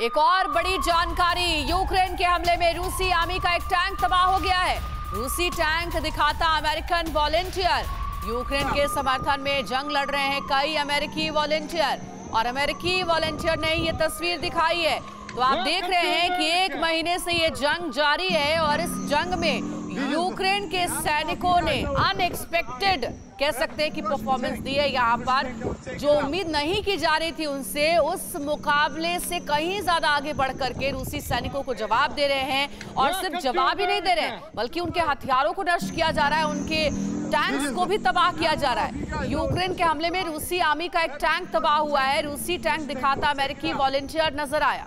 एक और बड़ी जानकारी, यूक्रेन के हमले में रूसी आर्मी का एक टैंक तबाह हो गया है। रूसी टैंक दिखाता अमेरिकन वॉलेंटियर। यूक्रेन के समर्थन में जंग लड़ रहे हैं कई अमेरिकी वॉलेंटियर और अमेरिकी वॉलेंटियर ने ये तस्वीर दिखाई है। तो आप देख रहे हैं कि एक महीने से ये जंग जारी है और इस जंग में यूक्रेन के सैनिकों ने अनएक्सपेक्टेड, कह सकते हैं कि परफॉर्मेंस दी है। यहाँ पर जो उम्मीद नहीं की जा रही थी उनसे, उस मुकाबले से कहीं ज्यादा आगे बढ़ करके रूसी सैनिकों को जवाब दे रहे हैं। और सिर्फ जवाब ही नहीं दे रहे हैं बल्कि उनके हथियारों को नष्ट किया जा रहा है, उनके टैंक्स को भी तबाह किया जा रहा है। यूक्रेन के हमले में रूसी आर्मी का एक टैंक तबाह हुआ है। रूसी टैंक दिखाता अमेरिकी वॉलेंटियर नजर आया।